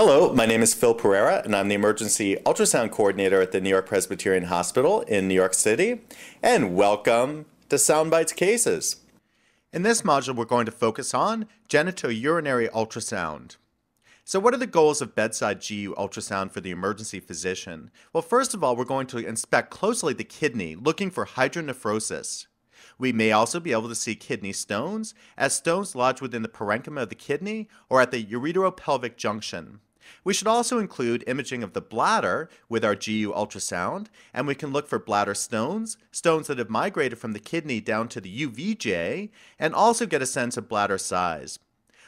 Hello, my name is Phil Pereira, and I'm the Emergency Ultrasound Coordinator at the New York Presbyterian Hospital in New York City, and welcome to SoundBites Cases. In this module, we're going to focus on genitourinary ultrasound. So what are the goals of bedside GU ultrasound for the emergency physician? Well, first of all, we're going to inspect closely the kidney, looking for hydronephrosis. We may also be able to see kidney stones, as stones lodge within the parenchyma of the kidney or at the ureteropelvic junction. We should also include imaging of the bladder with our GU ultrasound, and we can look for bladder stones, stones that have migrated from the kidney down to the UVJ, and also get a sense of bladder size.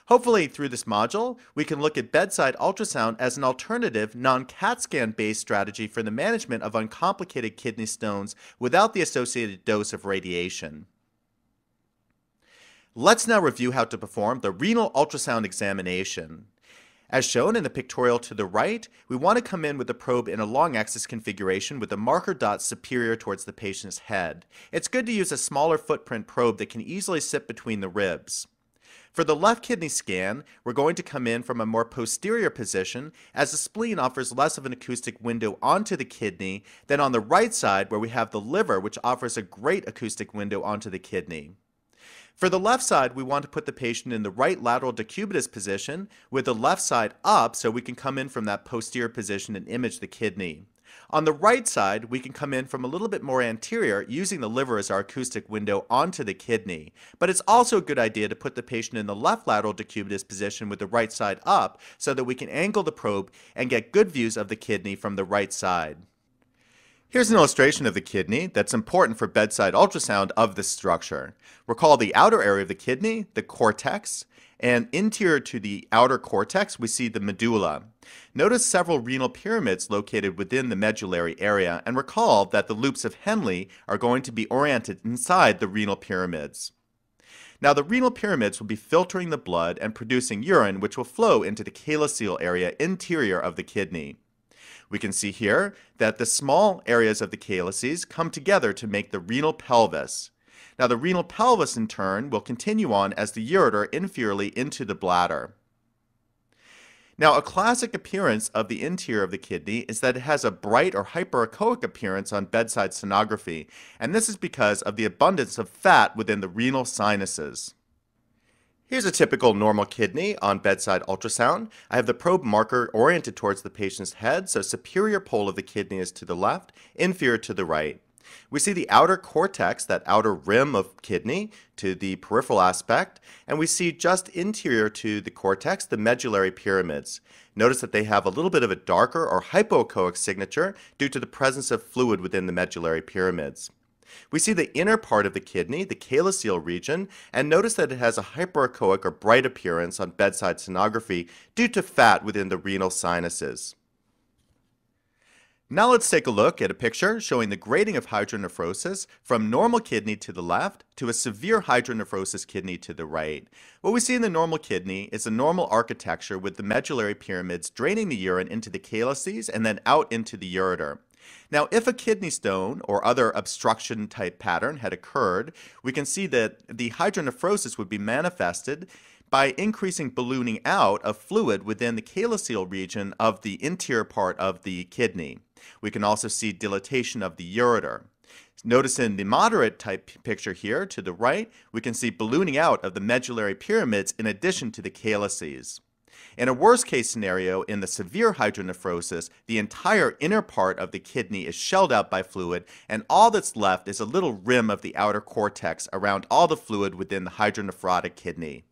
Hopefully, through this module, we can look at bedside ultrasound as an alternative, non-CAT scan-based strategy for the management of uncomplicated kidney stones without the associated dose of radiation. Let's now review how to perform the renal ultrasound examination. As shown in the pictorial to the right, we want to come in with the probe in a long axis configuration with the marker dot superior towards the patient's head. It's good to use a smaller footprint probe that can easily sit between the ribs. For the left kidney scan, we're going to come in from a more posterior position as the spleen offers less of an acoustic window onto the kidney than on the right side where we have the liver, which offers a great acoustic window onto the kidney. For the left side, we want to put the patient in the right lateral decubitus position with the left side up so we can come in from that posterior position and image the kidney. On the right side, we can come in from a little bit more anterior using the liver as our acoustic window onto the kidney. But it's also a good idea to put the patient in the left lateral decubitus position with the right side up so that we can angle the probe and get good views of the kidney from the right side. Here's an illustration of the kidney that's important for bedside ultrasound of this structure. Recall the outer area of the kidney, the cortex, and interior to the outer cortex, we see the medulla. Notice several renal pyramids located within the medullary area, and recall that the loops of Henle are going to be oriented inside the renal pyramids. Now, the renal pyramids will be filtering the blood and producing urine, which will flow into the calyceal area interior of the kidney. We can see here that the small areas of the calyces come together to make the renal pelvis. Now, the renal pelvis, in turn, will continue on as the ureter inferiorly into the bladder. Now, a classic appearance of the interior of the kidney is that it has a bright or hyperechoic appearance on bedside sonography, and this is because of the abundance of fat within the renal sinuses. Here's a typical normal kidney on bedside ultrasound. I have the probe marker oriented towards the patient's head, so superior pole of the kidney is to the left, inferior to the right. We see the outer cortex, that outer rim of kidney, to the peripheral aspect, and we see just interior to the cortex, the medullary pyramids. Notice that they have a little bit of a darker or hypoechoic signature due to the presence of fluid within the medullary pyramids. We see the inner part of the kidney, the calyceal region, and notice that it has a hyperechoic or bright appearance on bedside sonography due to fat within the renal sinuses. Now let's take a look at a picture showing the grading of hydronephrosis from normal kidney to the left to a severe hydronephrosis kidney to the right. What we see in the normal kidney is a normal architecture with the medullary pyramids draining the urine into the calyces and then out into the ureter. Now, if a kidney stone or other obstruction type pattern had occurred, we can see that the hydronephrosis would be manifested by increasing ballooning out of fluid within the calyceal region of the interior part of the kidney. We can also see dilatation of the ureter. Notice in the moderate type picture here to the right, we can see ballooning out of the medullary pyramids in addition to the calyces. In a worst-case scenario, in the severe hydronephrosis, the entire inner part of the kidney is shelled out by fluid, and all that's left is a little rim of the outer cortex around all the fluid within the hydronephrotic kidney.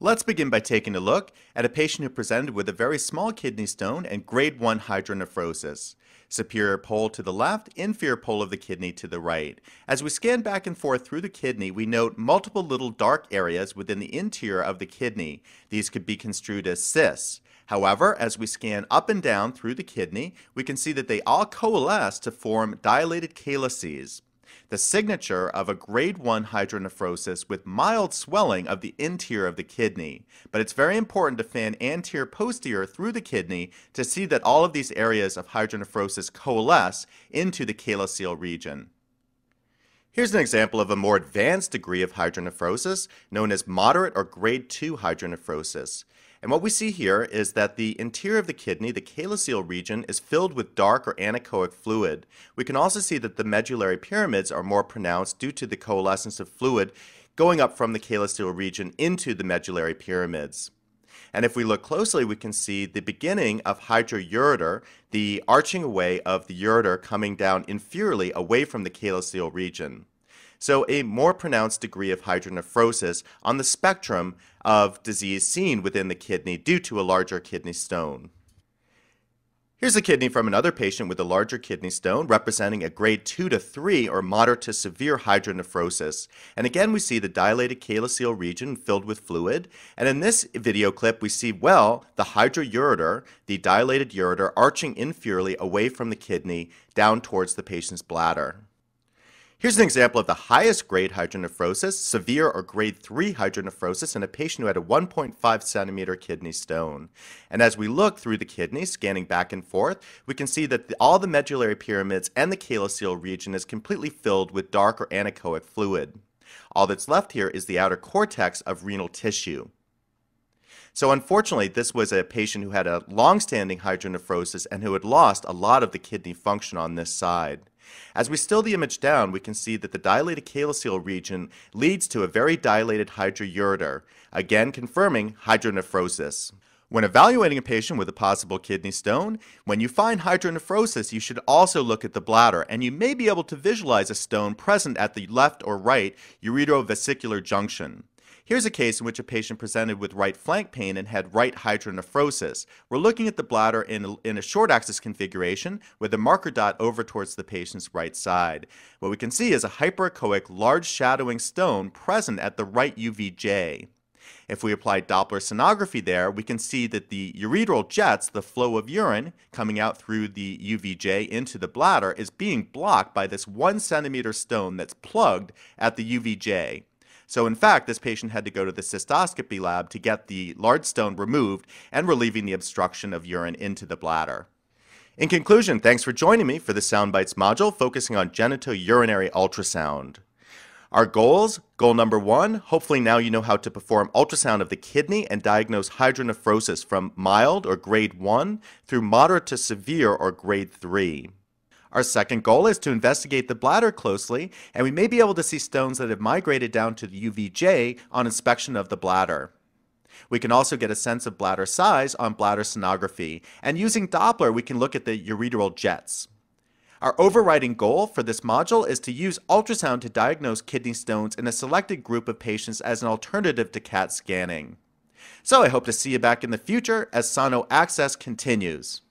Let's begin by taking a look at a patient who presented with a very small kidney stone and grade 1 hydronephrosis. Superior pole to the left, inferior pole of the kidney to the right. As we scan back and forth through the kidney, we note multiple little dark areas within the interior of the kidney. These could be construed as cysts. However, as we scan up and down through the kidney, we can see that they all coalesce to form dilated calyces, the signature of a grade 1 hydronephrosis with mild swelling of the interior of the kidney. But it's very important to fan anterior posterior through the kidney to see that all of these areas of hydronephrosis coalesce into the calyceal region. Here's an example of a more advanced degree of hydronephrosis known as moderate or grade 2 hydronephrosis. And what we see here is that the interior of the kidney, the calyceal region, is filled with dark or anechoic fluid. We can also see that the medullary pyramids are more pronounced due to the coalescence of fluid going up from the calyceal region into the medullary pyramids. And if we look closely, we can see the beginning of hydroureter, the arching away of the ureter coming down inferiorly away from the calyceal region. So a more pronounced degree of hydronephrosis on the spectrum of disease seen within the kidney due to a larger kidney stone. Here's the kidney from another patient with a larger kidney stone representing a grade 2 to 3 or moderate to severe hydronephrosis. And again, we see the dilated calyceal region filled with fluid. And in this video clip, we see well the hydroureter, the dilated ureter, arching inferiorly away from the kidney down towards the patient's bladder. Here's an example of the highest grade hydronephrosis, severe or grade 3 hydronephrosis in a patient who had a 1.5 centimeter kidney stone. And as we look through the kidney, scanning back and forth, we can see that all the medullary pyramids and the calyceal region is completely filled with dark or anechoic fluid. All that's left here is the outer cortex of renal tissue. So unfortunately, this was a patient who had a long-standing hydronephrosis and who had lost a lot of the kidney function on this side. As we still the image down, we can see that the dilated calyceal region leads to a very dilated hydroureter, again confirming hydronephrosis. When evaluating a patient with a possible kidney stone, when you find hydronephrosis, you should also look at the bladder, and you may be able to visualize a stone present at the left or right uretrovesicular junction. Here's a case in which a patient presented with right flank pain and had right hydronephrosis. We're looking at the bladder in a short axis configuration with a marker dot over towards the patient's right side. What we can see is a hyperechoic large shadowing stone present at the right UVJ. If we apply Doppler sonography there, we can see that the ureteral jets, the flow of urine coming out through the UVJ into the bladder, is being blocked by this 1 centimeter stone that's plugged at the UVJ. So in fact, this patient had to go to the cystoscopy lab to get the large stone removed and relieving the obstruction of urine into the bladder. In conclusion, thanks for joining me for the SoundBites module focusing on genitourinary ultrasound. Our goals, goal number 1, hopefully now you know how to perform ultrasound of the kidney and diagnose hydronephrosis from mild or grade 1 through moderate to severe or grade 3. Our second goal is to investigate the bladder closely, and we may be able to see stones that have migrated down to the UVJ on inspection of the bladder. We can also get a sense of bladder size on bladder sonography, and using Doppler we can look at the ureteral jets. Our overriding goal for this module is to use ultrasound to diagnose kidney stones in a selected group of patients as an alternative to CAT scanning. So I hope to see you back in the future as SonoAccess continues.